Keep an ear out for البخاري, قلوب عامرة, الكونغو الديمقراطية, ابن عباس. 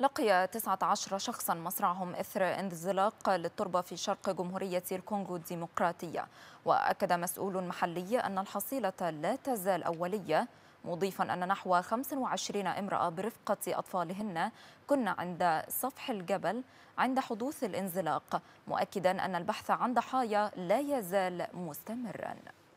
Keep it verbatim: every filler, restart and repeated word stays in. لقي تسعة عشر شخصا مصرعهم إثر انزلاق للتربة في شرق جمهورية الكونغو الديمقراطية. وأكد مسؤول محلي أن الحصيلة لا تزال أولية، مضيفا أن نحو خمس وعشرين امرأة برفقة أطفالهن كن عند سطح الجبل عند حدوث الانزلاق، مؤكدا أن البحث عن ضحايا لا يزال مستمرا.